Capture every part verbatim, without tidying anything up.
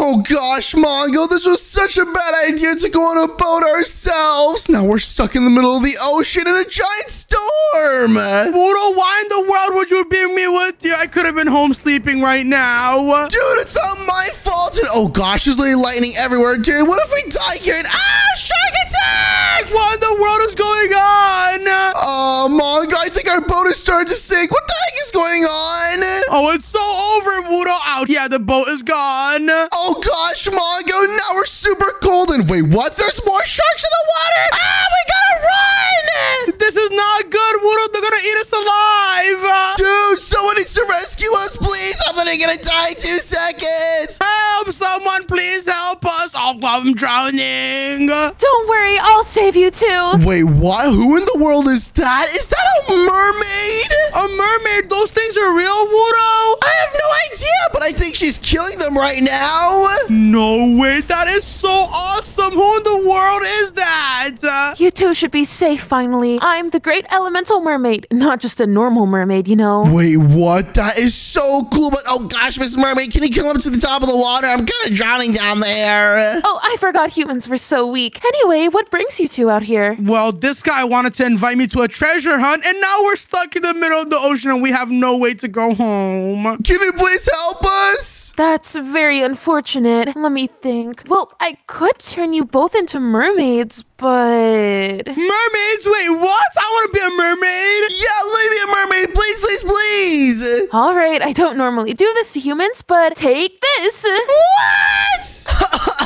Oh gosh, Mongo, this was such a bad idea to go on a boat ourselves. Now we're stuck in the middle of the ocean in a giant storm. Wudo, why in the world would you bring me with you? I could have been home sleeping right now. Dude, it's not my fault. And oh gosh, there's literally lightning everywhere. Dude, what if we die here? And ah, shark attack! What in the world is going on? Oh, Mongo, I think our boat has started to sink. What the heck is going on? Oh, it's so over, Wudo. Out. Oh, yeah, the boat is gone. Oh gosh, Mongo, now we're super cold. And wait, what? There's more sharks in the water. Ah, we gotta run! This is not good, Wudo. They're gonna eat us alive. Dude, someone needs to rescue us, please. I'm gonna gonna die in two seconds. Help, someone, please help us. Oh, I'm drowning. Don't worry, I'll save you too. Wait, what? Who in the world is that? Is that a mermaid? A mermaid? Those things are real, Wudo? I have no idea, but I think she's killing them right now. No way, that is so awesome. Who in the world is that? You two should be safe finally. I'm the great elemental mermaid, not just a normal mermaid, you know. Wait, what? That is so cool, but oh gosh, Miss Mermaid, can you come up to the top of the water? I'm kind of drowning down there. Oh, I forgot humans were so weak. Anyway, what brings you two out here? Well, this guy wanted to invite me to a treasure hunt, and now we're stuck in the middle of the ocean and we have no way to go home. Can you please help us? That's very unfortunate. Let me think. Well, I could turn you both into mermaids, but... Mermaids? Wait, what? I want to be a mermaid. Yeah, leave me a mermaid. Please, please, please. All right, I don't normally do this to humans, but take this. What?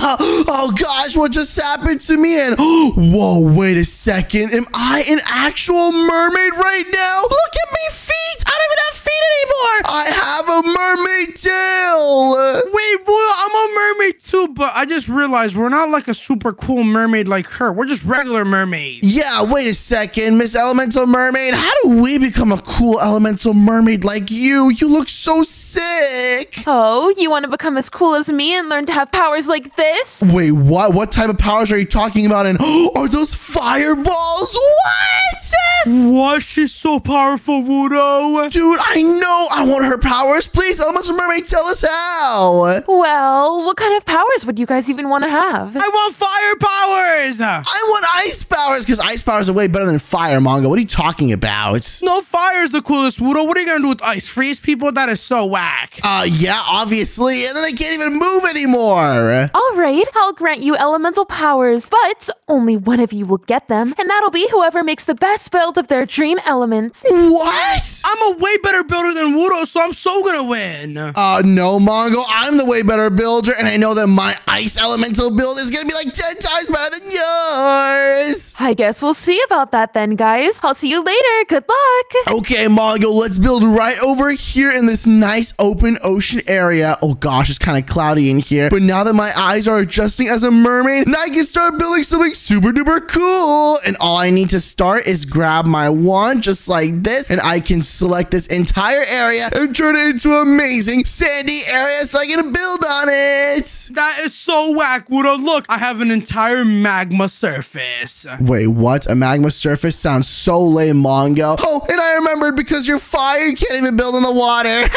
Oh, gosh, what just happened to me? And whoa, wait a second. Am I an actual mermaid right now? Look at me feet. I don't even have feet anymore. I have a mermaid tail. Wait, boy, I'm a mermaid too, but I just realized we're not like a super cool mermaid like her. We're just regular mermaids. Yeah, wait a second, Miss Elemental Mermaid. How do we become a cool elemental mermaid like you? You look so sick. Oh, you want to become as cool as me and learn to have powers like this? Wait, what? What type of powers are you talking about? And are those fireballs? What? What? She's so powerful, Wudo. Dude, I know I want her powers. Please, Elemental Mermaid, tell us how. Well, what kind of powers would you guys even want to have? I want fire powers. I want ice powers, because ice powers are way better than fire, Mongo. What are you talking about? No, fire is the coolest, Wudo. What are you going to do with ice? Freeze people? That is so whack. Uh, yeah, obviously. And then they can't even move anymore. All right, I'll grant you elemental powers, but only one of you will get them, and that'll be whoever makes the best build of their dream element. What? I'm a way better builder than Wudo, so I'm so gonna win. Uh, no, Mongo. I'm the way better builder, and I know that my ice elemental build is gonna be like ten times better than yours. I guess we'll see about that then, guys. I'll see you later. Good luck. Okay, Mongo, let's build right over here in this nice open ocean area. Oh gosh, it's kind of cloudy in here, but now that my eyes are adjusting as a mermaid, now I can start building something super duper cool. And all I need to start is grab my wand just like this, and I can select this entire area and turn it into an amazing sandy area so I can build on it. That is so whack, Wudo. Look, I have an entire magma surface. Wait, what? A magma surface sounds so lame, Mongo. Oh, and I remembered, because you're fire, you can't even build in the water.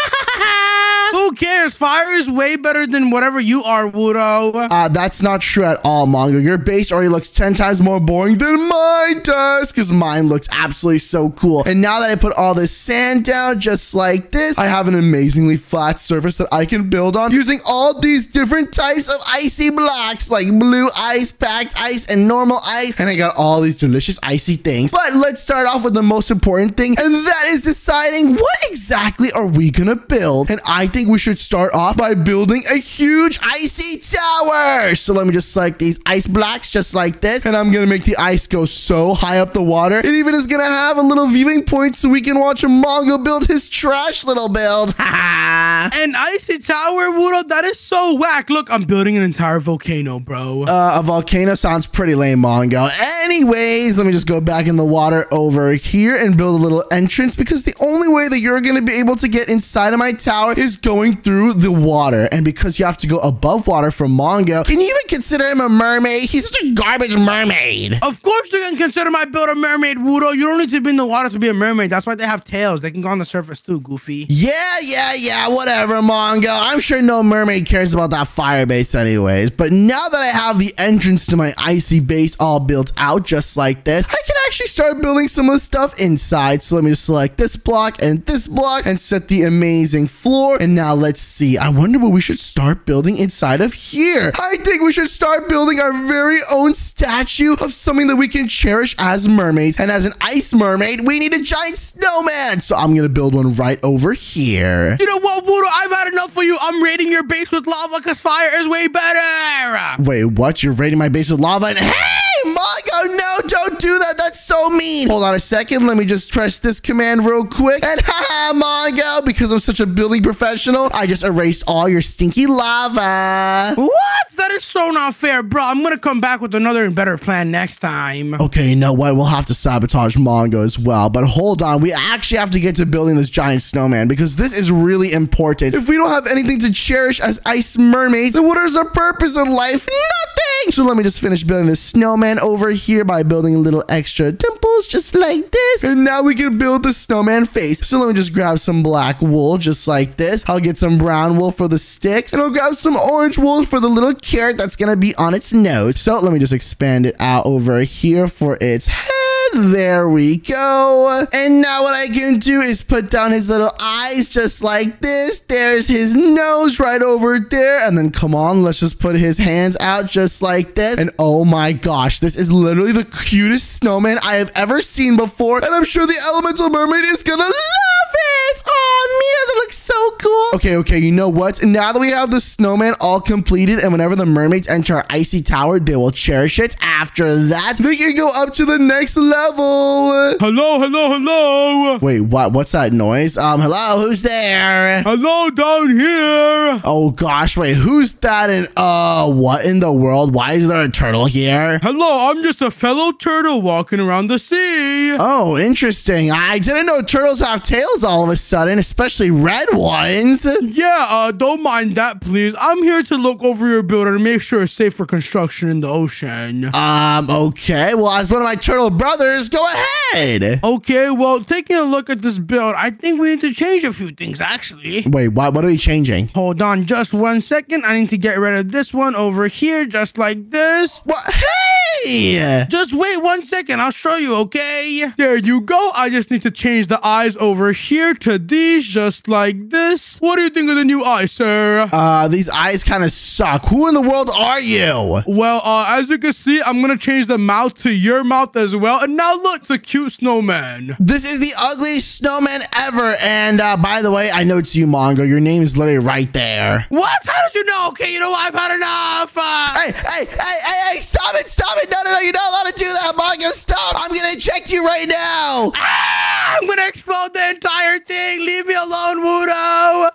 Who cares? Fire is way better than whatever you are, Wudo. Uh, that's not true at all, Mongo. Your base already looks ten times more boring than mine does, because mine looks absolutely so cool. And now that I put all this sand down just like this, I have an amazingly flat surface that I can build on using all these different types of icy blocks, like blue ice, packed ice, and normal ice. And I got all these delicious icy things. But let's start off with the most important thing, and that is deciding what exactly are we gonna build. And I think we should start off by building a huge icy tower. So let me just select these ice blocks just like this, and I'm gonna make the ice go so high up the water, it even is gonna have a little viewing point so we can watch Mongo build his trash little build. An icy tower, Wudo? That is so whack. Look, I'm building an entire volcano, bro. Uh, a volcano sounds pretty lame, Mongo. Anyways, let me just go back in the water over here and build a little entrance, because the only way that you're gonna be able to get inside of my tower is going through the water. And because you have to go above water for Mongo, can you even consider him a mermaid? He's such a garbage mermaid. Of course you can consider my build a mermaid, Wudo. You don't need to be in the water to be a mermaid. That's why they have tails. They can go on the surface too, Goofy. Yeah, yeah, yeah. Whatever, Mongo. I'm sure no mermaid cares about that fire Firebase anyways. But now that I have the entrance to my icy base all built out just like this, I can actually start building some of the stuff inside. So let me select this block and this block and set the amazing floor. And now let's see. I wonder what we should start building inside of here. I think we should start building our very own statue of something that we can cherish as mermaids. And as an ice mermaid, we need a giant snowman. So I'm going to build one right over here. You know what, Wudo? I've had enough for you. I'm raiding your base with lava because fire is way better. Wait, what? You're raiding my base with lava? And hey! Mongo, no, don't do that. That's so mean. Hold on a second. Let me just press this command real quick. And haha, Mongo, because I'm such a building professional, I just erased all your stinky lava. What? That is so not fair, bro. I'm going to come back with another and better plan next time. Okay, you know what? We'll have to sabotage Mongo as well. But hold on. We actually have to get to building this giant snowman because this is really important. If we don't have anything to cherish as ice mermaids, then what is our purpose in life? Nothing. So let me just finish building this snowman over here by building a little extra dimples just like this, and now we can build the snowman face. So let me just grab some black wool just like this. I'll get some brown wool for the sticks, and I'll grab some orange wool for the little carrot that's gonna be on its nose. So let me just expand it out over here for its head. There we go. And now what I can do is put down his little eyes just like this. There's his nose right over there. And then come on, let's just put his hands out just like this. And oh my gosh, this is literally the cutest snowman I have ever seen before. And I'm sure the elemental mermaid is gonna love it. Oh, Mia, that looks so cool. Okay, okay, you know what? Now that we have the snowman all completed, and whenever the mermaids enter our icy tower, they will cherish it. After that, they can go up to the next level. Hello, hello, hello. Wait, what? What's that noise? Um, hello, who's there? Hello, down here. Oh gosh, wait, who's that? And uh, what in the world? Why is there a turtle here? Hello, I'm just a fellow turtle walking around the sea. Oh, interesting. I didn't know turtles have tails all of a sudden, especially red ones. Yeah, uh, don't mind that, please. I'm here to look over your building and make sure it's safe for construction in the ocean. Um, okay. Well, as one of my turtle brothers, go ahead. Okay, well, taking a look at this build, I think we need to change a few things, actually. Wait, what, what are we changing? Hold on just one second. I need to get rid of this one over here, just like this. What? Hey! Just wait one second. I'll show you, okay? There you go. I just need to change the eyes over here to these, just like this. What do you think of the new eyes, sir? Uh, these eyes kind of suck. Who in the world are you? Well, uh, as you can see, I'm going to change the mouth to your mouth as well. And now Now look, it's a cute snowman. This is the ugliest snowman ever. And uh, by the way, I know it's you, Mongo. Your name is literally right there. What? How did you know? Okay, you know what? I've had enough. Uh... Hey, hey, hey, hey, hey, stop it, stop it. No, no, no, you're not allowed to do that, Mongo. Stop. I'm going to eject you right now. Ah, I'm going to explode the entire thing. Leave me alone, Wudo. No,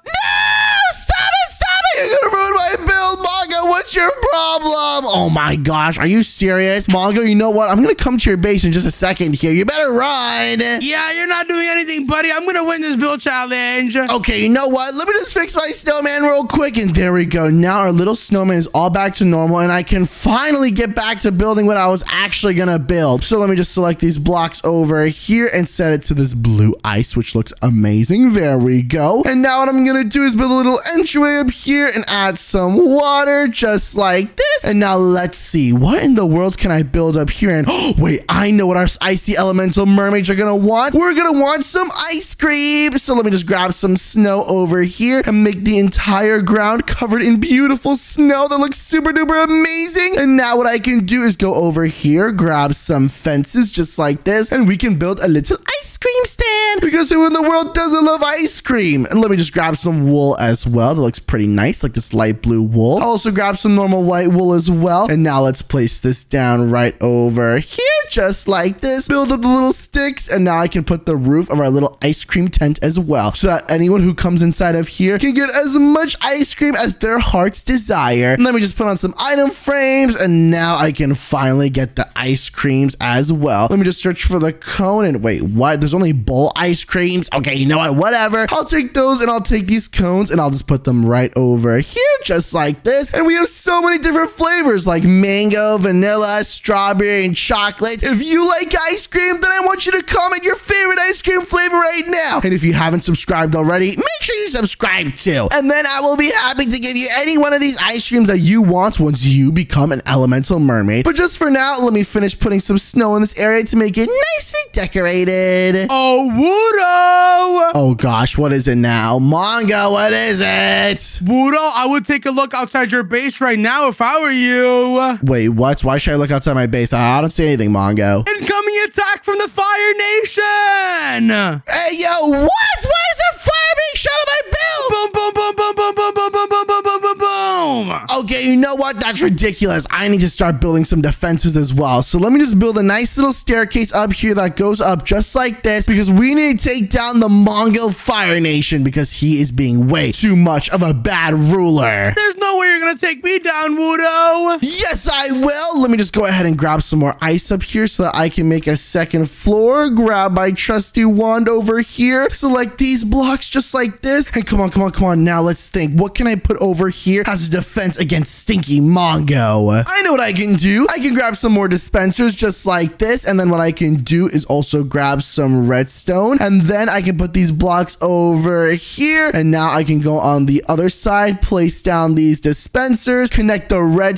stop it, stop it. You're going to ruin my build, Mongo. What's your problem? Oh my gosh, are you serious? Mongo, you know what? I'm going to come to your base in just a second here. You better run. Yeah, you're not doing anything, buddy. I'm gonna win this build challenge. Okay, you know what? Let me just fix my snowman real quick, and there we go. Now our little snowman is all back to normal, and I can finally get back to building what I was actually gonna build. So let me just select these blocks over here and set it to this blue ice, which looks amazing. There we go. And now what I'm gonna do is build a little entryway up here and add some water just like this. And now let's see, what in the world can I build up here? And oh, wait, I know what our icy elemental mermaids are gonna want. We're gonna want some ice cream. So let me just grab some snow over here and make the entire ground covered in beautiful snow that looks super duper amazing. And now what I can do is go over here, grab some fences just like this, and we can build a little ice cream stand, because who in the world doesn't love ice cream? And let me just grab some wool as well. That looks pretty nice, like this light blue wool. I'll also grab some normal white wool as well. And now let's place this down right over here just like this, build up the little sticks, and now I can put the roof of our little ice cream tent as well, so that anyone who comes inside of here can get as much ice cream as their hearts desire. And let me just put on some item frames, and now I can finally get the ice creams as well. Let me just search for the cone, and wait, what? There's only bowl ice creams? Okay, you know what? Whatever. I'll take those, and I'll take these cones, and I'll just put them right over here just like this, and we have so many different flavors like mango, vanilla, strawberry, and chocolate. If you like ice cream, then I want you to comment your favorite ice cream flavor right now. And if you haven't subscribed already, make sure you subscribe too. And then I will be happy to give you any one of these ice creams that you want once you become an elemental mermaid. But just for now, let me finish putting some snow in this area to make it nicely decorated. Oh, Wudo! Oh gosh, what is it now? Mongo, what is it? Wudo, I would take a look outside your base right now if I were you. Wait, what? Why should I look outside my base? I don't see anything, Mongo. Incoming attack from the Fire Nation! Hey, yo, what? Why is there fire being shot at my build? Boom, boom, boom, boom, boom, boom, boom, boom, boom, boom, boom, boom, boom. Okay, you know what? That's ridiculous. I need to start building some defenses as well. So let me just build a nice little staircase up here that goes up just like this, because we need to take down the Mongo Fire Nation because he is being way too much of a bad ruler. There's no way you're gonna take me down, Wudo. Yes, I will. Let me just go ahead and grab some more ice up here so that I can make a second floor. Grab my trusty wand over here. Select these blocks just like this. And come on, come on, come on. Now let's think. What can I put over here as a defense against stinky Mongo? I know what I can do. I can grab some more dispensers just like this. And then what I can do is also grab some redstone. And then I can put these blocks over here. And now I can go on the other side, place down these dispensers, connect the redstone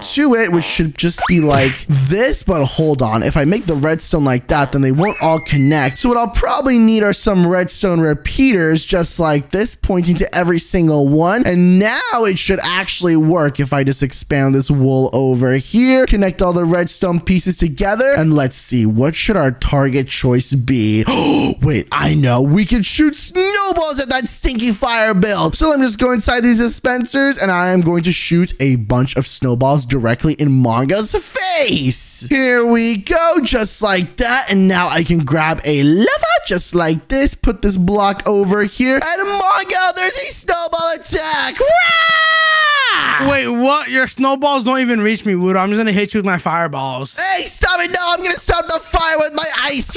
to it, which should just be like this. But hold on, if I make the redstone like that, then they won't all connect. So what I'll probably need are some redstone repeaters just like this, pointing to every single one. And now it should actually work if I just expand this wool over here, connect all the redstone pieces together. And let's see, what should our target choice be? Wait, I know, we can shoot snowballs at that stinky fire build. So let me just go inside these dispensers, and I am going to shoot a bunch of snowballs directly in Mongo's face. Here we go, just like that. And now I can grab a lever just like this, put this block over here, and Mongo, there's a snowball attack. Wait, what? Your snowballs don't even reach me, Wudo. I'm just gonna hit you with my fireballs. Hey, stop it. No, I'm gonna stop the fire with my ice.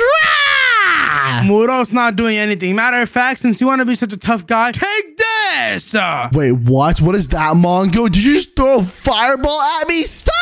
Wudo's not doing anything. Matter of fact, since you want to be such a tough guy, take this. Wait, what? What is that, Mongo? Did you just throw a fireball at me? Stop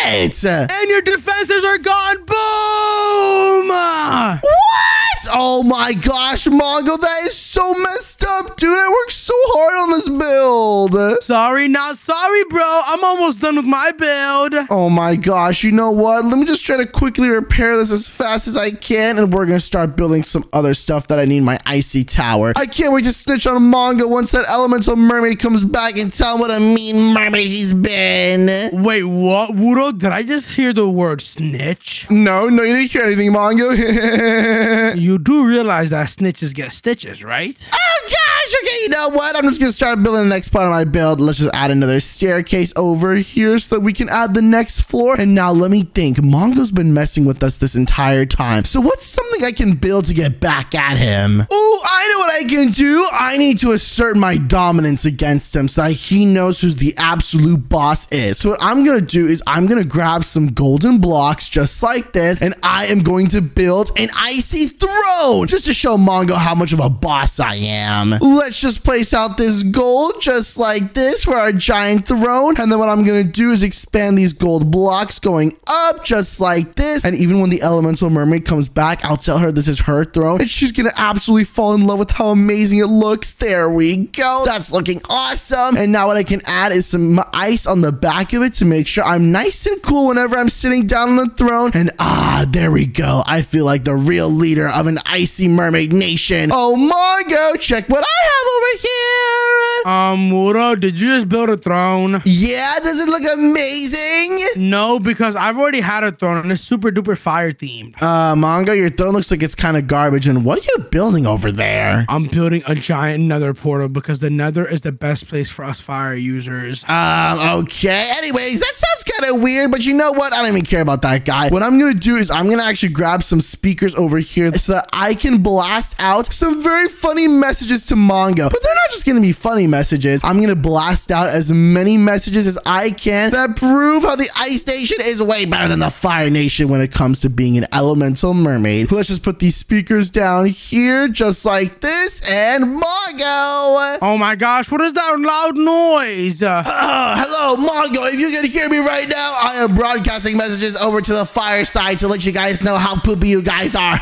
it! And your defenses are gone. Boom! What? Oh my gosh, Mongo, that is so messed up, dude. I worked so hard on this build. Sorry, not sorry, bro. I'm almost done with my build. Oh my gosh, you know what? Let me just try to quickly repair this as fast as I can, and we're gonna start building some other stuff that I need. My icy tower. I can't wait to snitch on Mongo once that elemental mermaid comes back and tell him what a mean mermaid he's been. Wait, what, Wudo? Did I just hear the word snitch? No, no, you didn't hear anything, Mongo. You You do realize that snitches get stitches, right? Oh gosh, okay, you know what? I'm just gonna start building the next part of my build. Let's just add another staircase over here so that we can add the next floor. And now let me think. Mongo's been messing with us this entire time. So what's something I can build to get back at him? Oh, I know what I can do. I need to assert my dominance against him so that he knows who's the absolute boss is. So what I'm gonna do is I'm gonna grab some golden blocks just like this, and I am going to build an icy throne. Just to show Mongo how much of a boss I am. Let's just place out this gold just like this for our giant throne. And then what I'm gonna do is expand these gold blocks going up just like this. And even when the elemental mermaid comes back, I'll tell her this is her throne, and she's gonna absolutely fall in love with how amazing it looks. There we go. That's looking awesome. And now what I can add is some ice on the back of it to make sure I'm nice and cool whenever I'm sitting down on the throne. And ah, there we go. I feel like the real leader of an icy mermaid nation. Oh, Mongo, check what I have over here. Um, Wudo, did you just build a throne? Yeah, does it look amazing? No, because I've already had a throne and it's super duper fire themed. Uh, Mongo, your throne looks like it's kind of garbage. And what are you building over there? I'm building a giant nether portal because the nether is the best place for us fire users. Um, okay. Anyways, that sounds kind of weird, but you know what? I don't even care about that guy. What I'm going to do is I'm going to actually grab some speakers over here so that I can blast out some very funny messages to Mongo. but they're not just gonna be funny messages. I'm gonna blast out as many messages as I can that prove how the Ice Nation is way better than the Fire Nation when it comes to being an elemental mermaid. Let's just put these speakers down here just like this, and Mongo! Oh my gosh, what is that loud noise? Uh, uh, hello, Mongo. If you can hear me right now, I am broadcasting messages over to the fireside to let you guys know how poopy you guys are.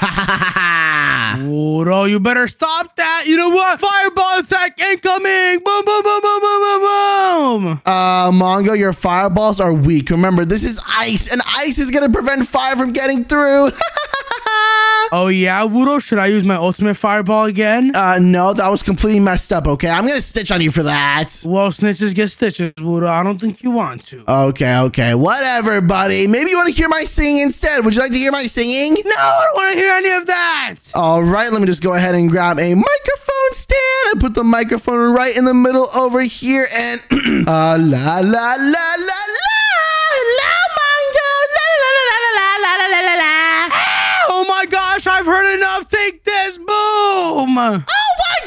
Wudo, you better stop that. You know what? Fireball attack incoming. Boom, boom, boom, boom, boom, boom, boom. Uh, Mongo, your fireballs are weak. Remember, this is ice, and ice is going to prevent fire from getting through. Oh, yeah, Wudo? Should I use my ultimate fireball again? Uh, no, that was completely messed up, okay? I'm gonna snitch on you for that. Well, snitches get stitches, Wudo. I don't think you want to. Okay, okay. Whatever, buddy. Maybe you want to hear my singing instead. Would you like to hear my singing? No, I don't want to hear any of that. All right, let me just go ahead and grab a microphone stand. I put the microphone right in the middle over here and... uh, la, la, la, la, la. I've heard enough. Take this. Boom. Oh my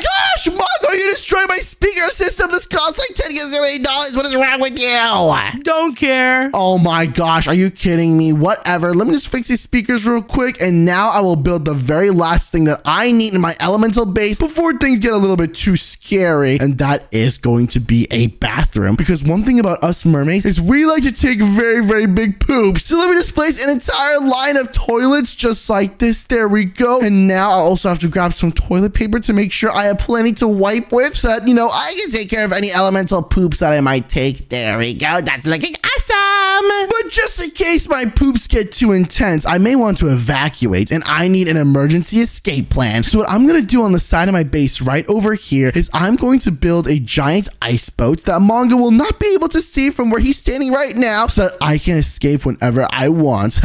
gosh, Mongo, you destroyed my speaker system. This costs like ten dollars. What is wrong with you? Don't care. Oh my gosh. Are you kidding me? Whatever. Let me just fix these speakers real quick. And now I will build the very last thing that I need in my elemental base before things get a little bit too scary. And that is going to be a bathroom. Because one thing about us mermaids is we like to take very, very big poops. So let me just place an entire line of toilets just like this. There we go. And now I also have to grab some toilet paper to make sure I have plenty to wipe with so that, you know, I can take care of any elemental poops that I might take. There we go. That's looking awesome. But just in case my poops get too intense, I may want to evacuate and I need an emergency escape plan. So what I'm going to do on the side of my base right over here is I'm going to build a giant ice boat that Mongo will not be able to see from where he's standing right now so that I can escape whenever I want.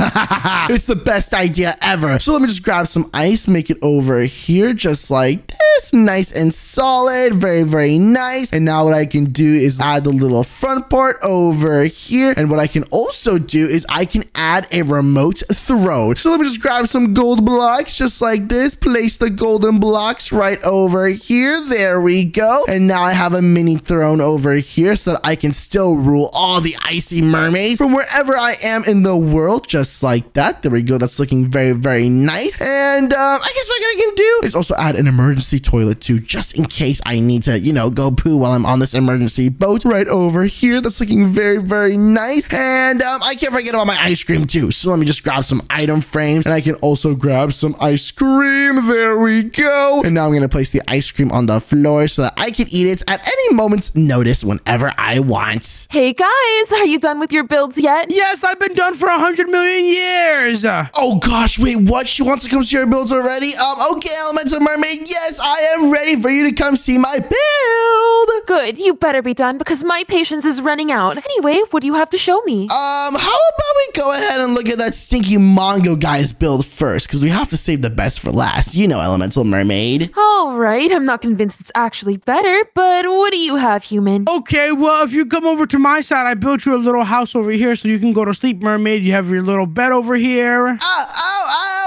It's the best idea ever. So let me just grab some ice, make it over here just like this. Nice and solid. Very, very nice. And now what I can do is add the little front part over here. And what I can also do is I can add a remote throne. So let me just grab some gold blocks just like this. Place the golden blocks right over here. There we go. And now I have a mini throne over here so that I can still rule all the icy mermaids from wherever I am in the world just like that. There we go. That's looking very, very nice. And um, I guess what I can do is also add an emergency toilet too, just in case I need to, you know, go poo while I'm on this emergency boat right over here. That's looking very, very nice. And um, I can't forget about my ice cream too. So let me just grab some item frames and I can also grab some ice cream. There we go. And now I'm going to place the ice cream on the floor so that I can eat it at any moment's notice whenever I want. Hey guys, are you done with your builds yet? Yes, I've been done for a hundred million years. Oh gosh, wait, what? She wants to come see your builds already? Um, okay, elemental mermaid. Yes, I am ready for you to come see my build. Good, you better be done because my patience is running out. Anyway, what do you have to show me? Um, how about we go ahead and look at that stinky Mongo guy's build first because we have to save the best for last. You know, elemental mermaid. All right, I'm not convinced it's actually better, but what do you have, human? Okay, well, if you come over to my side, I built you a little house over here so you can go to sleep, mermaid. You have your little bed over here. Ah, uh, ah.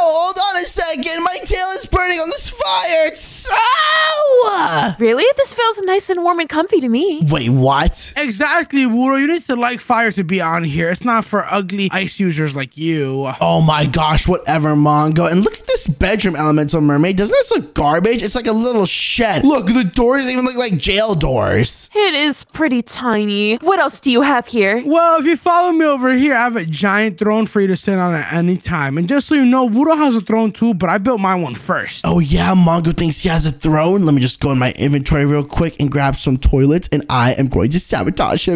Hold on a second. My tail is burning on this fire. It's so... Really? This feels nice and warm and comfy to me. Wait, what? Exactly, Wudo. You need to like fire to be on here. It's not for ugly ice users like you. Oh my gosh, whatever, Mongo. And look at this bedroom, elemental mermaid. Doesn't this look garbage? It's like a little shed. Look, the doors even look like jail doors. It is pretty tiny. What else do you have here? Well, if you follow me over here, I have a giant throne for you to sit on at any time. And just so you know, Wudo has a throne too, but I built my one first. Oh yeah, Mongo thinks he has a throne. Let me just go in my inventory real quick and grab some toilets, and I am going to sabotage him.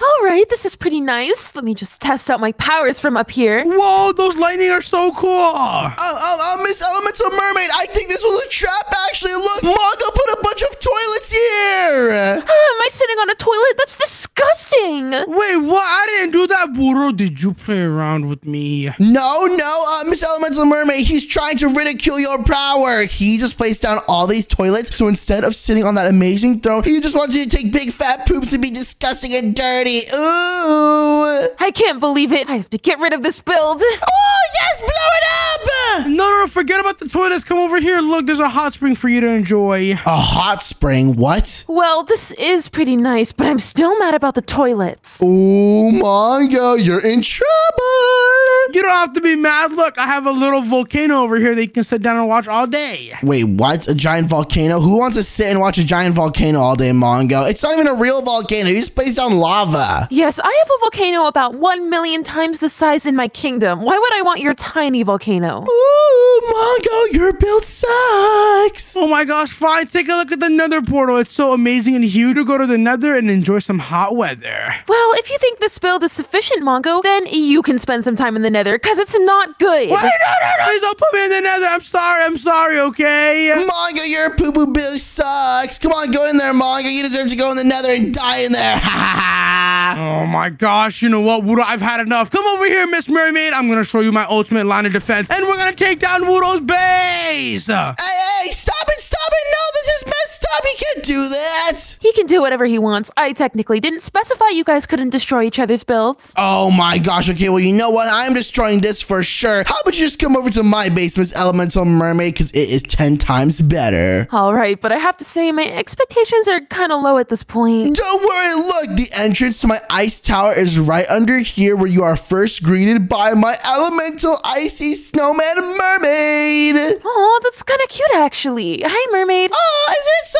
All right, this is pretty nice. Let me just test out my powers from up here. Whoa, those lightning are so cool. Oh, oh, oh, Miss Elemental Mermaid, I think this was a trap, actually. Look, Mongo put a bunch of toilets here. Am I sitting on a toilet? That's disgusting. Wait, what? I didn't do that, Wudo. Did you play around with me? No, no, uh, Miss Elemental Mermaid, he's trying to ridicule your power. He just placed down all these toilets, so instead of sitting on that amazing throne, he just wants you to take big fat poops and be disgusting and dirty. Ooh. I can't believe it. I have to get rid of this build. Oh, yes, blow it up. Yeah. No, no, no, forget about the toilets. Come over here. Look, there's a hot spring for you to enjoy. A hot spring? What? Well, this is pretty nice, but I'm still mad about the toilets. Oh, Mongo, you're in trouble. You don't have to be mad. Look, I have a little volcano over here that you can sit down and watch all day. Wait, what? A giant volcano? Who wants to sit and watch a giant volcano all day, Mongo? It's not even a real volcano. You just placed on lava. Yes, I have a volcano about one million times the size in my kingdom. Why would I want your tiny volcano? Ooh, Mongo, your build sucks. Oh my gosh, fine. Take a look at the nether portal. It's so amazing and huge. To go to the nether and enjoy some hot weather. Well, if you think this build is sufficient, Mongo, then you can spend some time in the nether, because it's not good. Wait, no, no, no. Please don't put me in the nether. I'm sorry. I'm sorry, okay? Mongo, your poo-poo build sucks. Come on, go in there, Mongo. You deserve to go in the nether and die in there. Ha ha ha. Oh my gosh, you know what, Wudo, I've had enough. Come over here, Miss Mermaid. I'm going to show you my ultimate line of defense, and we're going to take down Wudo's base. Hey, hey, stop it, stop it. No, this is messed up. He can't do that. He can do whatever he wants. I technically didn't specify you guys couldn't destroy each other's builds. Oh my gosh, okay, well, you know what? I'm destroying this for sure. How about you just come over to my base, Miss Elemental Mermaid, because it is ten times better. All right, but I have to say my expectations are kind of low at this point. Don't worry. Look, the entrance to my ice tower is right under here, where you are first greeted by my elemental icy snowman mermaid. Oh, that's kind of cute, actually. Hi, mermaid. Oh, isn't it so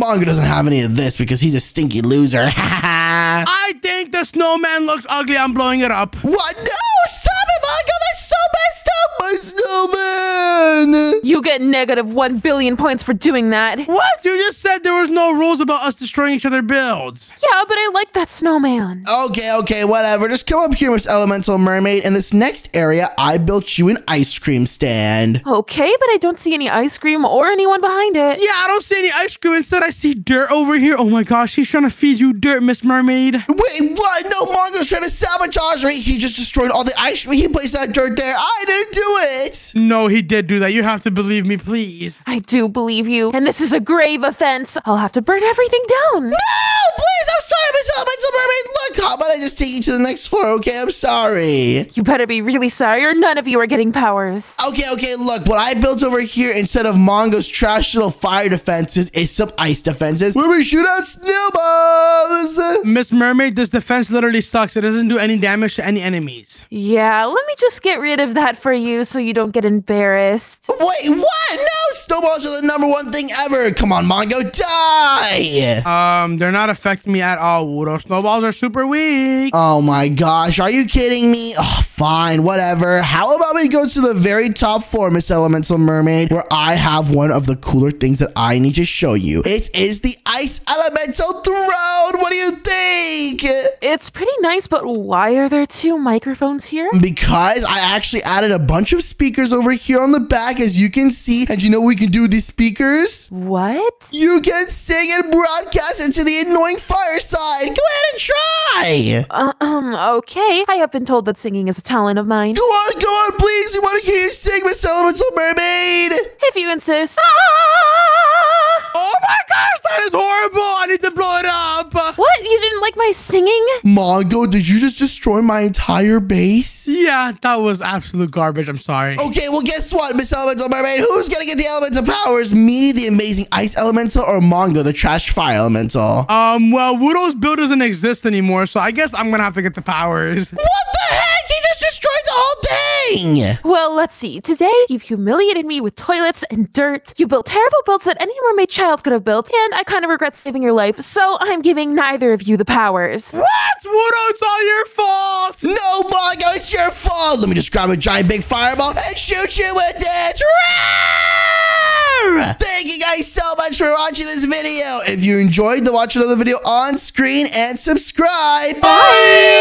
amazing? Mongo doesn't have any of this because he's a stinky loser. I think the snowman looks ugly. I'm blowing it up. What? No, stop it, Mongo. That's so messed up, my snowman. You get negative one billion points for doing that. What? You just said there was no rules about us destroying each other builds. Yeah, but I like that snowman. Okay, okay, whatever. Just come up here, Miss Elemental Mermaid. In this next area, I built you an ice cream stand. Okay, but I don't see any ice cream or anyone behind it. Yeah, I don't see any ice cream. Instead, I see dirt over here. Oh my gosh, he's trying to feed you dirt, Miss Mermaid. Wait, what? No, Mongo's trying to sabotage me. He just destroyed all the ice cream. He placed that dirt there. I didn't do it. No, he did do that. You have to believe me, please. I do believe you. And this is a grave offense. I'll have to burn everything down. No, please. I'm sorry, Miss Elemental Mermaid. Look, how about I just take you to the next floor, okay? I'm sorry. You better be really sorry or none of you are getting powers. Okay, okay, look, what I built over here instead of Mongo's trash little fire defenses is some ice defenses where we shoot out snowballs. Miss Mermaid, this defense literally sucks. It doesn't do any damage to any enemies. Yeah, let me just get rid of that for you so you don't get embarrassed. Wait, what? No, snowballs are the number one thing ever. Come on, Mongo, die. Um, they're not affecting me at all, Wudo. Snowballs are super weak. Oh my gosh, are you kidding me? Oh, fine, whatever. How about we go to the very top floor, Miss Elemental Mermaid, where I have one of the cooler things that I need to show you. It is the Ice Elemental Throne. What do you think? It's pretty nice, but why are there two microphones here? Because I actually added a bunch of speakers over here on the back, as you can see. And you know what we can do with these speakers? What? You can sing and broadcast into the annoying fireside. Go ahead and try. Uh, um, okay. I have been told that singing is a talent of mine. Go on, go on, please. We want to hear you sing, Miss Elemental Mermaid. If you insist. Oh my gosh, that is horrible. I need to blow it up. What? You didn't like my singing? Mongo, did you just destroy my entire base? Yeah, that was absolute garbage. I'm sorry. Okay, well, guess what, Miss Elemental Mermaid? Who's going to get the elemental powers? Me, the amazing ice elemental, or Mongo, the trash fire elemental? Um, well, Wudo's build doesn't exist anymore, so I guess I'm going to have to get the powers. What the heck? He just destroyed the whole thing. Well, let's see. Today, you've humiliated me with toilets and dirt. You built terrible builds that any mermaid child could have built, and I kind of regret saving your life, so I'm giving neither of you the powers. What? Wudo, it's all your fault! No, Mongo, it's your fault! Let me just grab a giant big fireball and shoot you with it! Thank you guys so much for watching this video. If you enjoyed, then watch another video on screen and subscribe. Bye! Bye.